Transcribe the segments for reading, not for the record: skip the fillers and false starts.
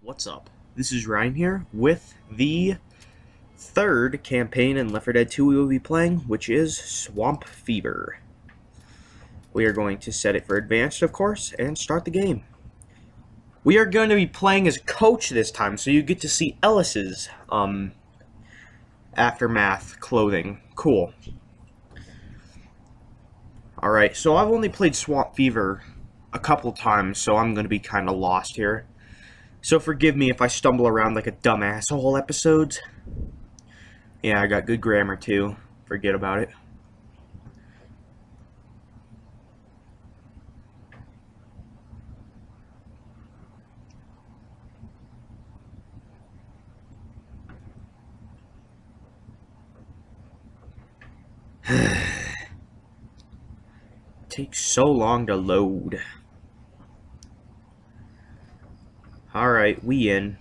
What's up? This is Ryan here with the third campaign in Left 4 Dead 2 we will be playing, which is Swamp Fever. We are going to set it for advanced, of course, and start the game. We are going to be playing as Coach this time, so you get to see Ellis's aftermath clothing. Cool. Alright, so I've only played Swamp Fever a couple times, so I'm going to be kind of lost here. So forgive me if I stumble around like a dumbass the whole episodes. Yeah, I got good grammar too. Forget about it. Takes so long to load. Alright, we in.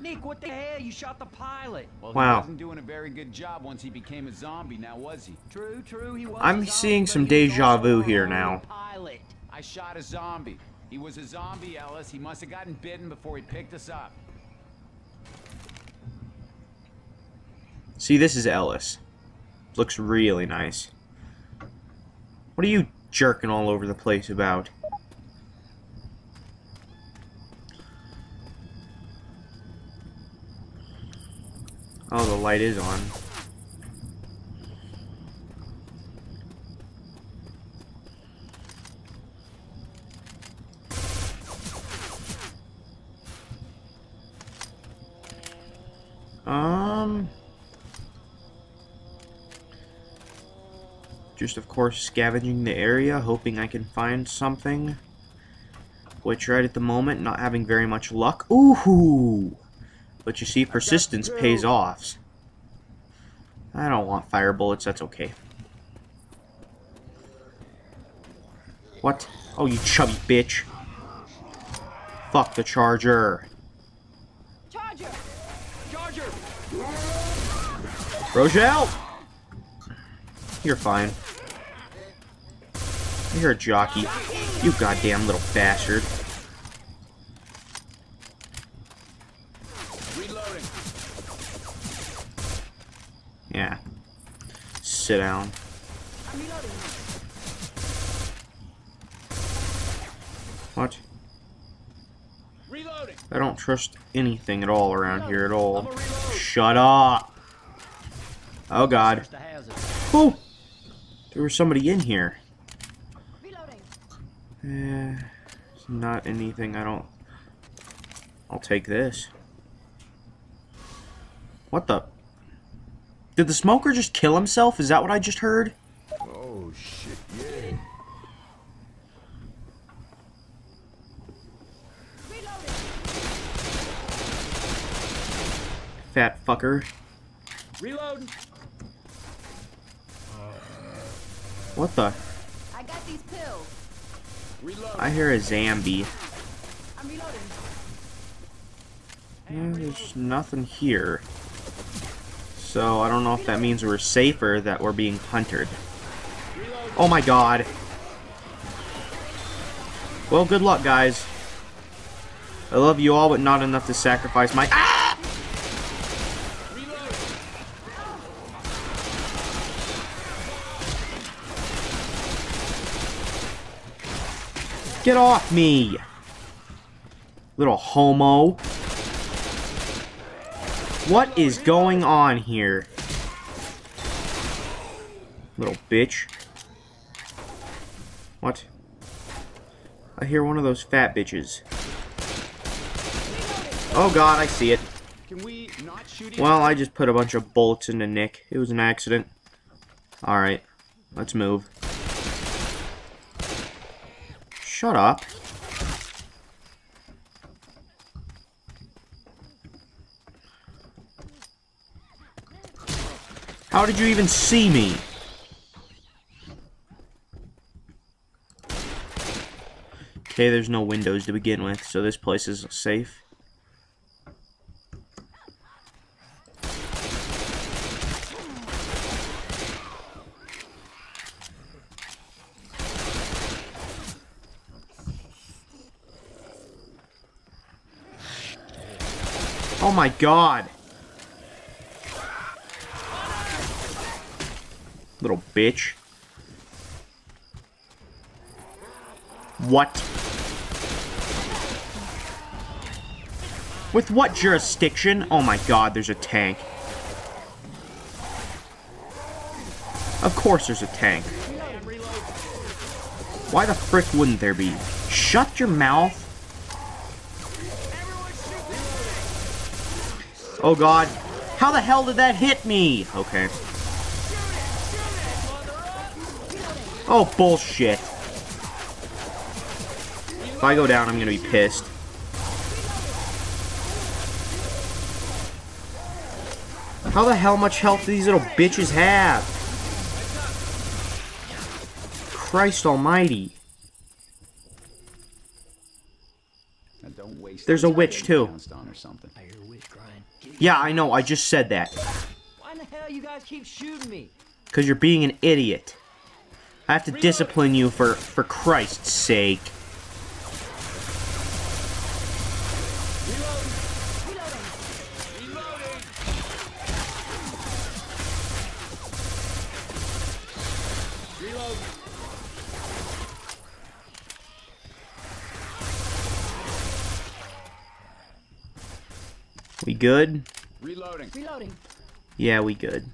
Nick, what the hell? You shot the pilot. Well, wow. He wasn't doing a very good job once he became a zombie, now was he? True, he was. I'm seeing some deja vu here now. Pilot. I shot a zombie. He was a zombie, Ellis. He must have gotten bitten before he picked us up. See, this is Ellis. Looks really nice. What are you jerking all over the place about? Oh, the light is on. Just, of course, scavenging the area, hoping I can find something. Which, right at the moment, not having very much luck. Ooh! But you see, persistence pays off. I don't want fire bullets, that's okay. What? Oh, you chubby bitch. Fuck the charger. Charger! Rochelle! You're fine. You're a jockey. You goddamn little bastard. Reloading. Yeah. Sit down. What? Reloading. I don't trust anything at all around here at all. Shut up. Oh god. Oh! There was somebody in here. It's not anything I don't... I'll take this. What the... Did the smoker just kill himself? Is that what I just heard? Oh, shit, yeah. Fat fucker. Reload. What the? I got these pills. Reload. I hear a zombie. I'm reloading. Yeah, there's nothing here. So I don't know if that means we're safer, that we're being hunted. Reload. Oh my god. Well, good luck, guys. I love you all, but not enough to sacrifice my. Ah! Get off me, little homo. What is going on here? Little bitch. What? I hear one of those fat bitches. Oh god, I see it. Well, I just put a bunch of bullets into Nick. It was an accident. Alright, let's move. Shut up. How did you even see me? Okay, there's no windows to begin with, so this place is safe. Oh my god! Little bitch. What? With what jurisdiction? Oh my god, there's a tank. Of course there's a tank. Why the frick wouldn't there be? Shut your mouth. Oh god. How the hell did that hit me? Okay. Oh, bullshit. If I go down, I'm gonna be pissed. How the hell much health do these little bitches have? Christ almighty. There's a witch, too. Yeah, I know, I just said that. Why the hell you guys keep shooting me? Because you're being an idiot. I have to discipline you for Christ's sake. We good? Reloading. Reloading. Yeah, we good.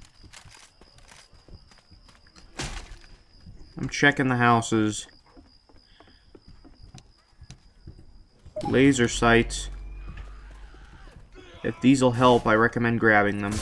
I'm checking the houses. Laser sights. If these'll help, I recommend grabbing them.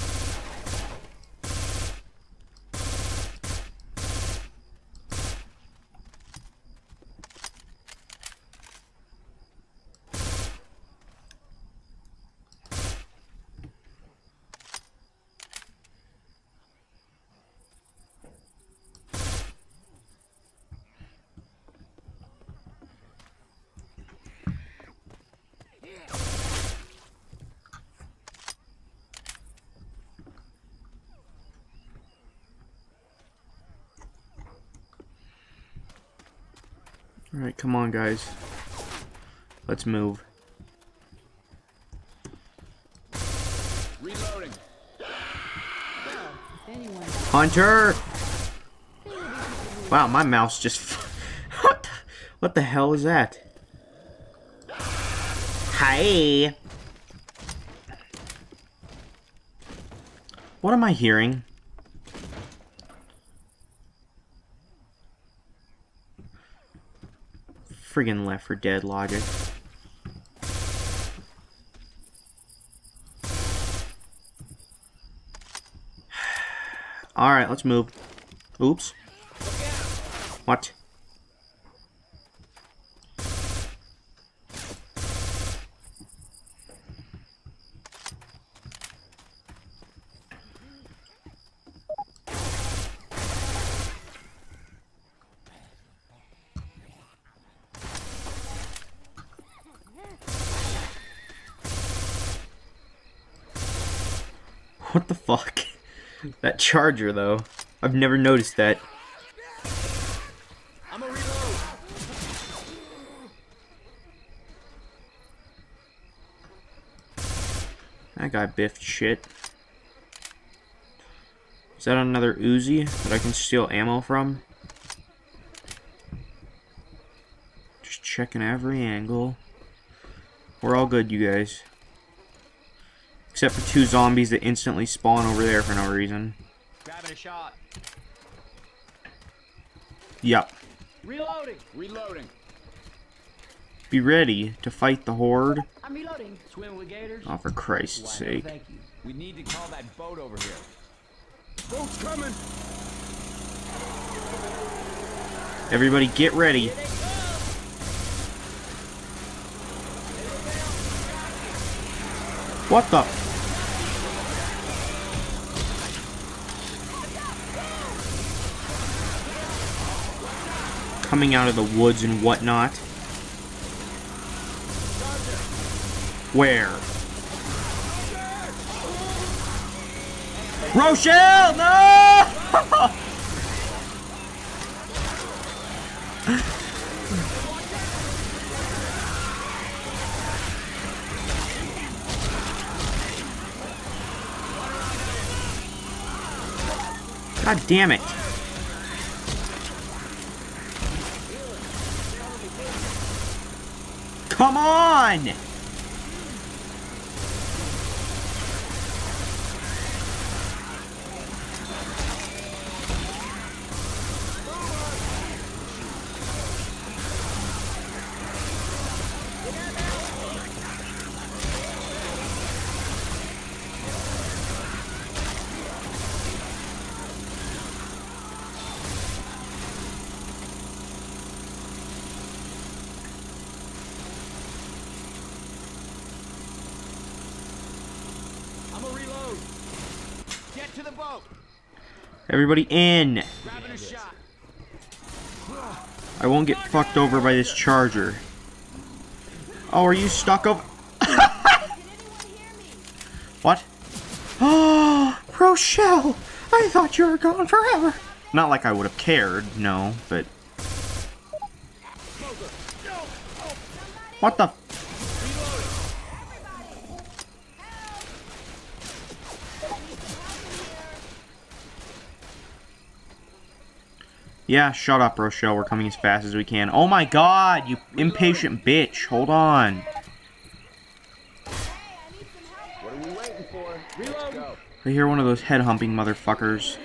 Alright, come on guys. Let's move. Reloading. Hunter! Wow, my mouse just... What the hell is that? Hi! What am I hearing? Friggin' Left 4 Dead logic. Alright, let's move. Oops. What? What the fuck? That charger, though. I've never noticed that. I'm a reload. That guy biffed shit. Is that another Uzi that I can steal ammo from? Just checking every angle. We're all good, you guys. Except for two zombies that instantly spawn over there for no reason. Grabbing a shot. Yep. Reloading. Reloading. Be ready to fight the horde. I'm reloading. Swim with gators. Oh, for Christ's sake. Thank you. We need to call that boat over here. Boat's coming. Everybody get ready. What the? Coming out of the woods and whatnot. Where? Rochelle! No! God damn it. Come on! Everybody in! I won't get fucked over by this charger. Oh, are you stuck over? What? Oh, Rochelle! I thought you were gone forever! Not like I would have cared, no, but... What the... Yeah, shut up, Rochelle. We're coming as fast as we can. Oh my god, you impatient bitch. Hold on. What are we waiting for? Let's go. I hear one of those head-humping motherfuckers.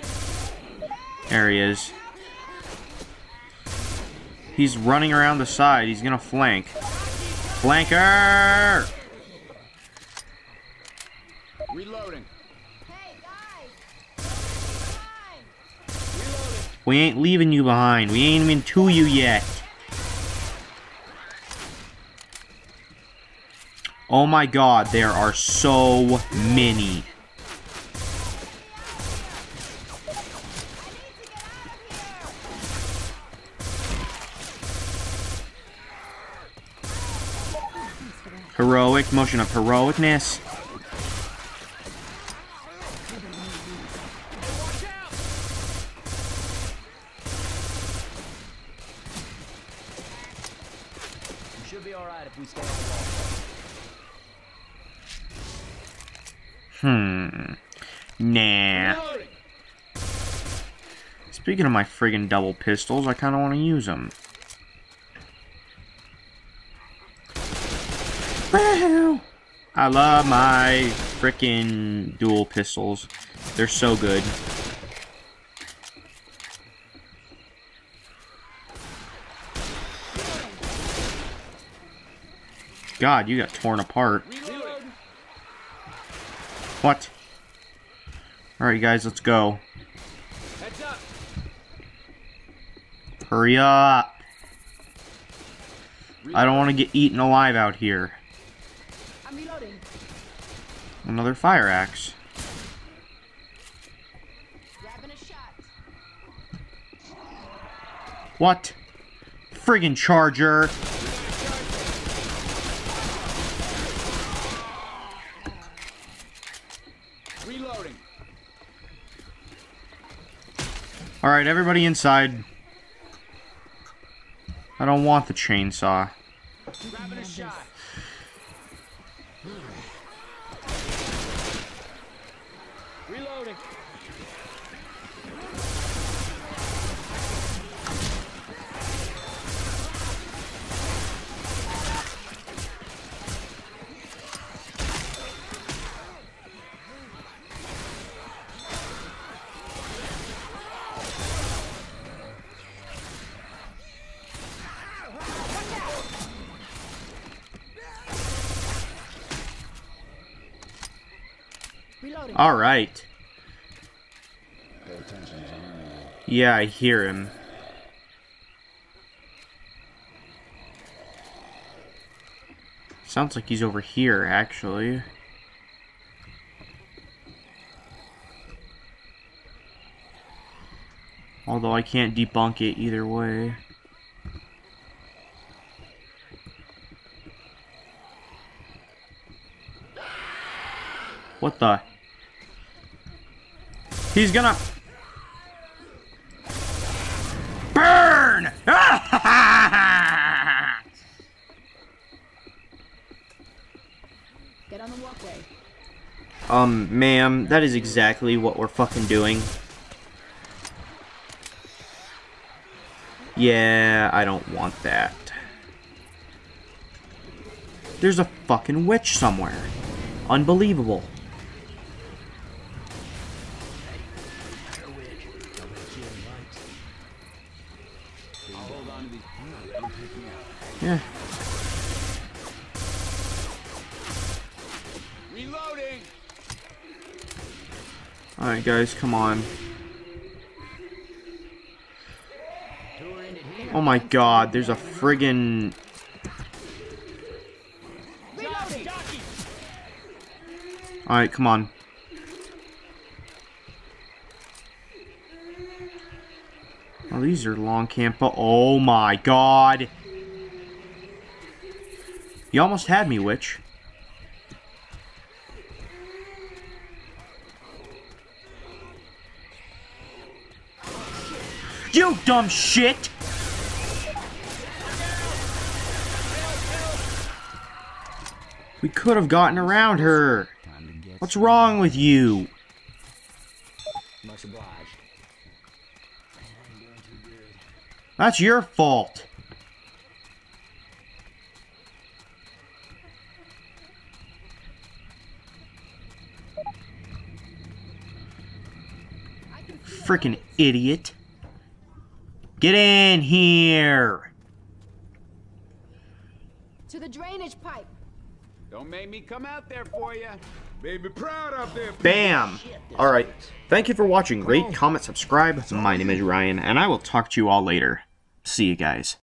There he is. He's running around the side. He's gonna flank. Flanker! Reloading. We ain't leaving you behind. We ain't even to you yet. Oh my god, there are so many. Heroic, motion of heroicness. Nah. Speaking of my friggin' double pistols, I kinda wanna use them. Woohoo! I love my frickin' dual pistols. They're so good. God, you got torn apart. What? Alright guys, let's go. Heads up. Hurry up. I don't want to get eaten alive out here. I'm reloading. Another fire axe. Grabbing a shot. What? Friggin' charger. Alright, everybody inside. I don't want the chainsaw. Grabbing a shot. Reloading. Alright. Yeah, I hear him. Sounds like he's over here, actually. Although I can't debunk it either way. What the? He's gonna... burn! Get on the walkway. Ma'am, that is exactly what we're fucking doing. Yeah, I don't want that. There's a fucking witch somewhere. Unbelievable. Yeah. Reloading. All right, guys, come on. Oh my God, there's a friggin'... All right, come on. Oh, these are long camp. Oh my God. You almost had me, witch. You dumb shit. We could have gotten around her. What's wrong with you? Much obliged. That's your fault. Frickin' idiot. Get in here. To the drainage pipe. Don't make me come out there for you. Baby proud up there. Bam! Alright, thank you for watching. Rate, comment, subscribe. My name is Ryan, and I will talk to you all later. See you guys.